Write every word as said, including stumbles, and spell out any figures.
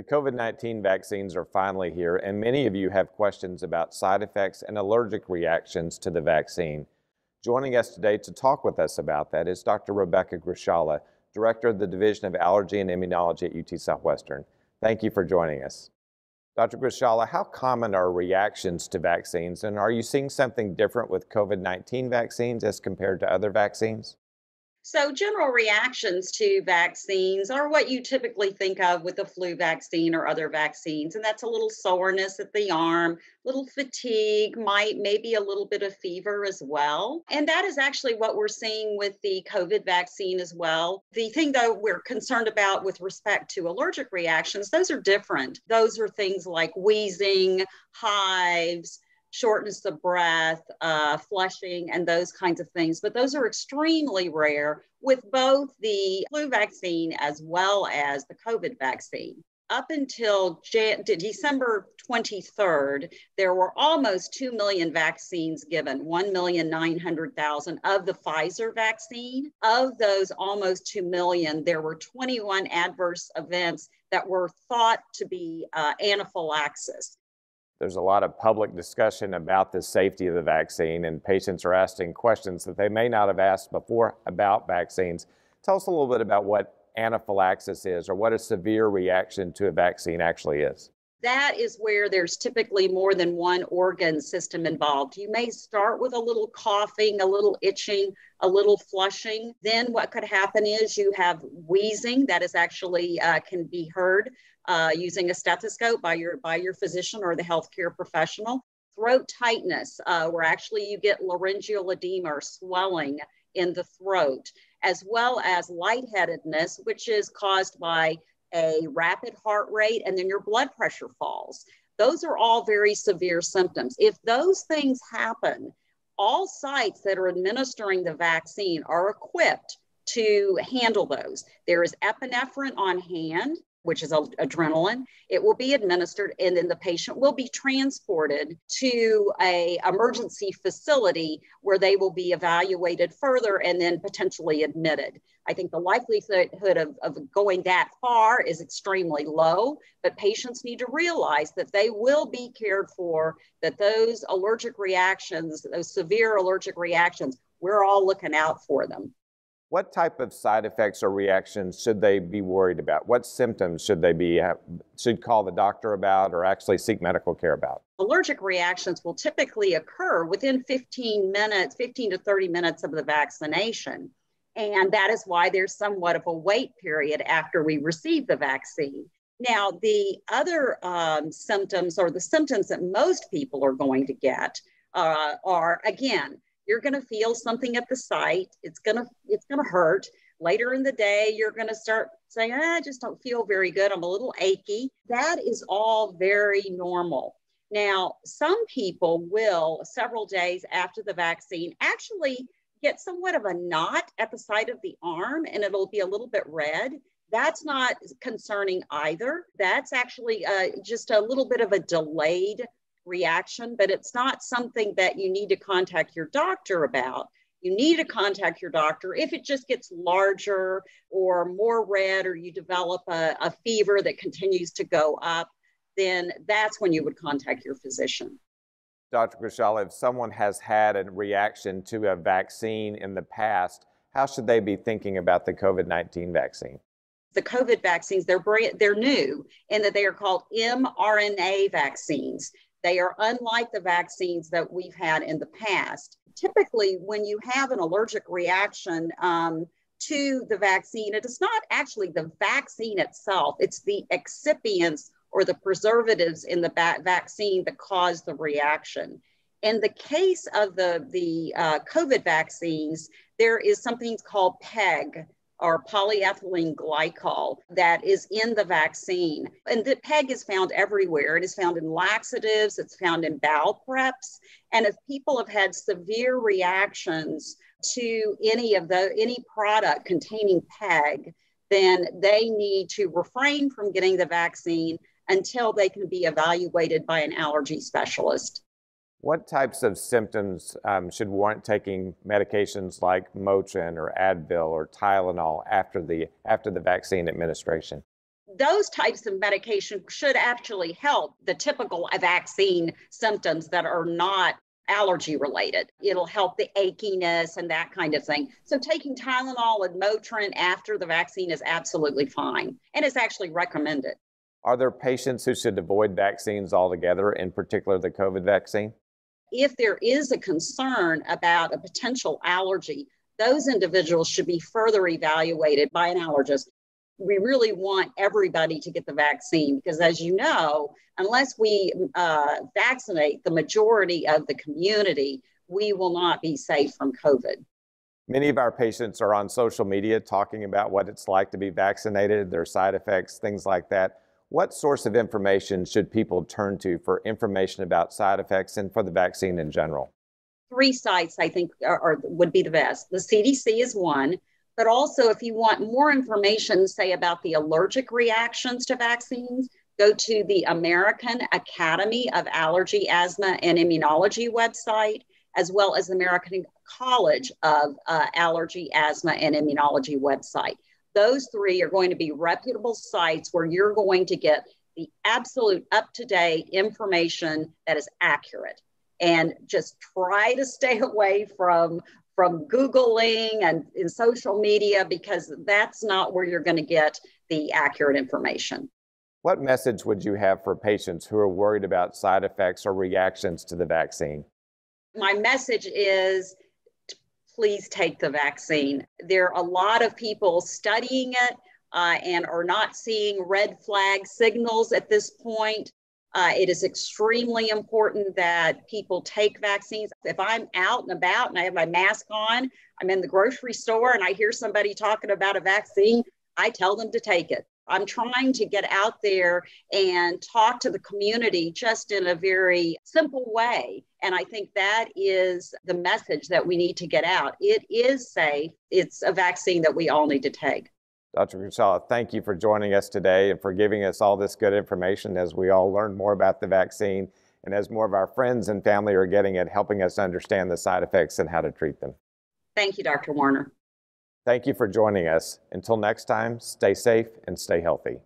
The COVID nineteen vaccines are finally here, and many of you have questions about side effects and allergic reactions to the vaccine. Joining us today to talk with us about that is Doctor Rebecca Gruchalla, Director of the Division of Allergy and Immunology at U T Southwestern. Thank you for joining us. Doctor Gruchalla, how common are reactions to vaccines, and are you seeing something different with COVID nineteen vaccines as compared to other vaccines? So general reactions to vaccines are what you typically think of with the flu vaccine or other vaccines, and that's a little soreness at the arm, little fatigue, might maybe a little bit of fever as well. And that is actually what we're seeing with the COVID vaccine as well. The thing, though, we're concerned about with respect to allergic reactions, those are different. Those are things like wheezing, hives, shortness of breath, uh, flushing, and those kinds of things. But those are extremely rare with both the flu vaccine as well as the COVID vaccine. Up until Jan- December twenty-third, there were almost two million vaccines given, one million nine hundred thousand of the Pfizer vaccine. Of those almost two million, there were twenty-one adverse events that were thought to be uh, anaphylaxis. There's a lot of public discussion about the safety of the vaccine, and patients are asking questions that they may not have asked before about vaccines. Tell us a little bit about what anaphylaxis is, or what a severe reaction to a vaccine actually is. That is where there's typically more than one organ system involved. You may start with a little coughing, a little itching, a little flushing. Then what could happen is you have wheezing that is actually uh, can be heard uh, using a stethoscope by your, by your physician or the healthcare professional. Throat tightness, uh, where actually you get laryngeal edema or swelling in the throat, as well as lightheadedness, which is caused by a rapid heart rate, and then your blood pressure falls. Those are all very severe symptoms. If those things happen, all sites that are administering the vaccine are equipped to handle those. There is epinephrine on hand, which is adrenaline. It will be administered, and then the patient will be transported to an emergency facility where they will be evaluated further and then potentially admitted. I think the likelihood of, of going that far is extremely low, but patients need to realize that they will be cared for, that those allergic reactions, those severe allergic reactions, we're all looking out for them. What type of side effects or reactions should they be worried about? What symptoms should they be should call the doctor about or actually seek medical care about? Allergic reactions will typically occur within fifteen minutes, fifteen to thirty minutes of the vaccination. And that is why there's somewhat of a wait period after we receive the vaccine. Now, the other um, symptoms or the symptoms that most people are going to get uh, are, again, you're going to feel something at the site. It's going to, it's going to hurt. Later in the day, you're going to start saying, ah, I just don't feel very good. I'm a little achy. That is all very normal. Now, some people will, several days after the vaccine, actually get somewhat of a knot at the side of the arm, and it'll be a little bit red. That's not concerning either. That's actually uh, just a little bit of a delayed reaction, but it's not something that you need to contact your doctor about. You need to contact your doctor if it just gets larger or more red, or you develop a, a fever that continues to go up, then that's when you would contact your physician. Doctor Gruchalla, if someone has had a reaction to a vaccine in the past, how should they be thinking about the COVID nineteen vaccine? The COVID vaccines, they're, they're new in that they are called mRNA vaccines. They are unlike the vaccines that we've had in the past. Typically, when you have an allergic reaction um, to the vaccine, it is not actually the vaccine itself. It's the excipients or the preservatives in the va- vaccine that cause the reaction. In the case of the, the uh, COVID vaccines, there is something called PEG, or polyethylene glycol, that is in the vaccine. And the PEG is found everywhere. It is found in laxatives, it's found in bowel preps. And if people have had severe reactions to any of the, any product containing PEG, then they need to refrain from getting the vaccine until they can be evaluated by an allergy specialist. What types of symptoms um, should warrant taking medications like Motrin or Advil or Tylenol after the, after the vaccine administration? those types of medication should actually help the typical vaccine symptoms that are not allergy related. It'll help the achiness and that kind of thing. So taking Tylenol and Motrin after the vaccine is absolutely fine, and it's actually recommended. Are there patients who should avoid vaccines altogether, in particular the COVID vaccine? If there is a concern about a potential allergy, those individuals should be further evaluated by an allergist. We really want everybody to get the vaccine because, as you know, unless we uh, vaccinate the majority of the community, we will not be safe from COVID. Many of our patients are on social media talking about what it's like to be vaccinated, their side effects, things like that. What source of information should people turn to for information about side effects and for the vaccine in general? Three sites, I think, are, are, would be the best. The C D C is one. But also, if you want more information, say, about the allergic reactions to vaccines, go to the American Academy of Allergy, Asthma, and Immunology website, as well as the American College of uh, Allergy, Asthma, and Immunology website. Those three are going to be reputable sites where you're going to get the absolute up-to-date information that is accurate. And just try to stay away from from Googling and in social media, because that's not where you're going to get the accurate information. What message would you have for patients who are worried about side effects or reactions to the vaccine? My message is, please take the vaccine. There are a lot of people studying it uh, and are not seeing red flag signals at this point. Uh, it is extremely important that people take vaccines. If I'm out and about and I have my mask on, I'm in the grocery store and I hear somebody talking about a vaccine, I tell them to take it. I'm trying to get out there and talk to the community just in a very simple way. And I think that is the message that we need to get out. It is safe. It's a vaccine that we all need to take. Doctor Gruchalla, thank you for joining us today and for giving us all this good information as we all learn more about the vaccine and as more of our friends and family are getting it, helping us understand the side effects and how to treat them. Thank you, Doctor Warner. Thank you for joining us. Until next time, stay safe and stay healthy.